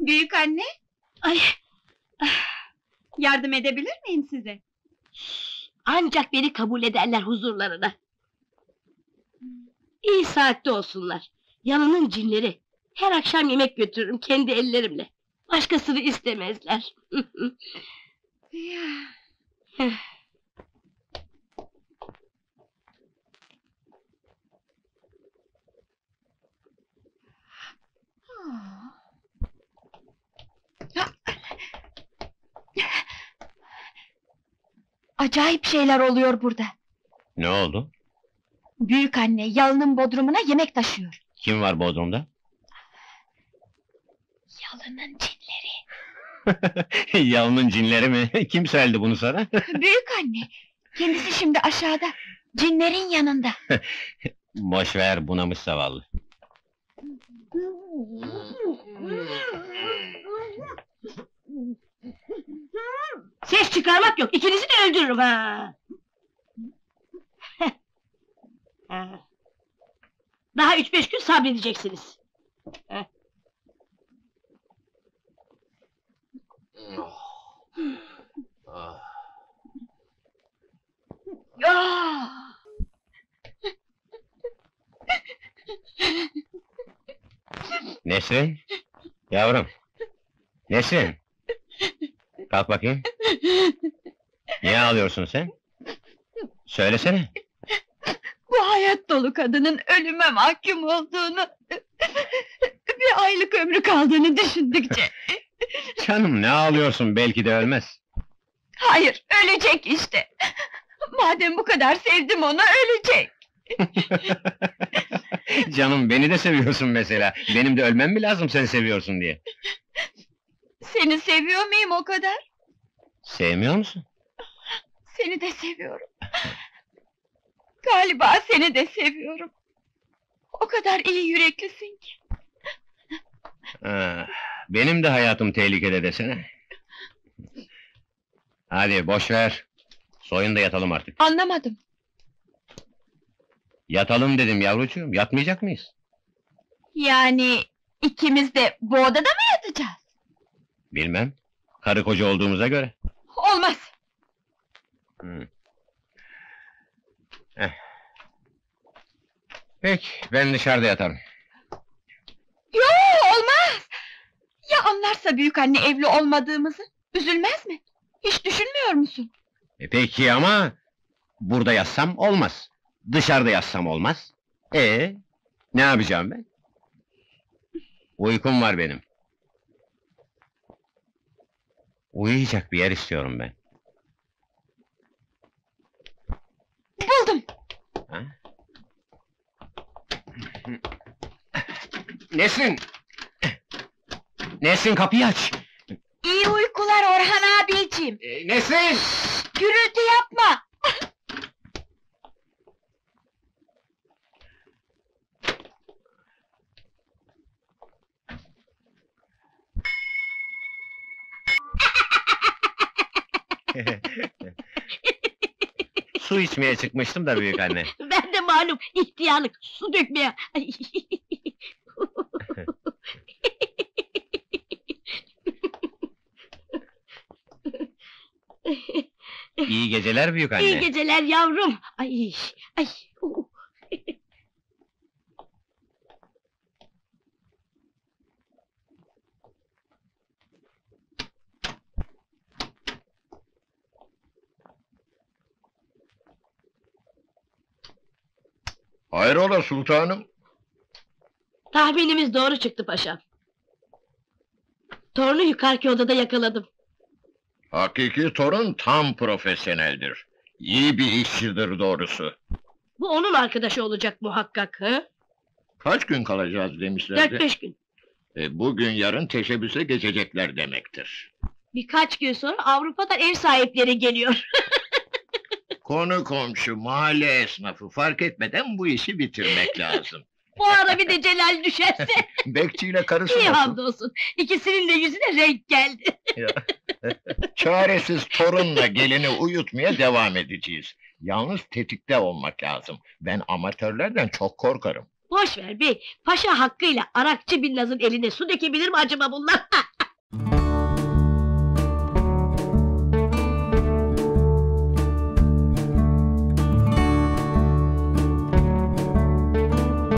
Büyük anne, ay, yardım edebilir miyim size? Ancak beni kabul ederler huzurlarına. İyi saatte olsunlar. Yalının cinleri. Her akşam yemek götürürüm kendi ellerimle. Başkasını istemezler. Acayip şeyler oluyor burada. Ne oldu? Büyük anne Yalın'ın bodrumuna yemek taşıyor. Kim var bodrumda? Yalın'ın cinleri. Yalın'ın cinleri mi? Kim söyledi bunu sana? Büyük anne. Kendisi şimdi aşağıda. Cinlerin yanında. Boş ver, bunamış zavallı. Ses çıkarmak yok, ikinizi de öldürürüm ha! Daha 3-5 gün sabredeceksiniz. Nesrin? Yavrum! Nesrin! Kalk bakayım! Niye ağlıyorsun sen? Söylesene! Bu hayat dolu kadının ölüme mahkum olduğunu... ...bir aylık ömrü kaldığını düşündükçe... Canım ne ağlıyorsun, belki de ölmez! Hayır, ölecek işte! Madem bu kadar sevdim onu, ölecek! Canım beni de seviyorsun mesela, benim de ölmem mi lazım sen seviyorsun diye? Seni seviyor muyum o kadar? Sevmiyor musun? Seni de seviyorum. Galiba seni de seviyorum. O kadar iyi yüreklisin ki. Benim de hayatım tehlikede desene. Hadi boş ver. Soyun da yatalım artık. Anlamadım. Yatalım dedim yavrucuğum, yatmayacak mıyız? Yani ikimiz de bu odada mı yatacağız? Bilmem, karı koca olduğumuza göre. Olmaz! Peki, ben dışarıda yatarım. Yoo, olmaz! Ya anlarsa büyük anne evli olmadığımızı, üzülmez mi? Hiç düşünmüyor musun? Peki ama, burada yatsam olmaz. Dışarıda yatsam olmaz. Ne yapacağım ben? Uykum var benim. Uyuyacak bir yer istiyorum ben. Buldum! Ha? Nesrin! Nesrin kapıyı aç! İyi uykular Orhan abiciğim! Nesrin! Gürültü yapma! Su içmeye çıkmıştım da büyük anne. Ben de malum ihtiyarlık, su dökmeye. İyi geceler büyük anne. İyi geceler yavrum. Hayrola sultanım? Tahminimiz doğru çıktı paşam. Torunu yukarıki odada yakaladım. Hakiki torun tam profesyoneldir. İyi bir işçidir doğrusu. Bu onun arkadaşı olacak muhakkak. He? Kaç gün kalacağız demişlerdi? 4-5 gün. Bugün yarın teşebbüse geçecekler demektir. Birkaç gün sonra Avrupa'dan ev sahipleri geliyor. Konu komşu, mahalle esnafı fark etmeden bu işi bitirmek lazım. Bu ara bir de Celal düşerse... Bekçiyle karısı İyi hamdolsun, ikisinin de yüzüne renk geldi. Çaresiz torunla gelini uyutmaya devam edeceğiz. Yalnız tetikte olmak lazım. Ben amatörlerden çok korkarım. Boş ver bey, paşa hakkıyla Arakçı Binnaz'ın eline su dökebilir mi acaba bunlar?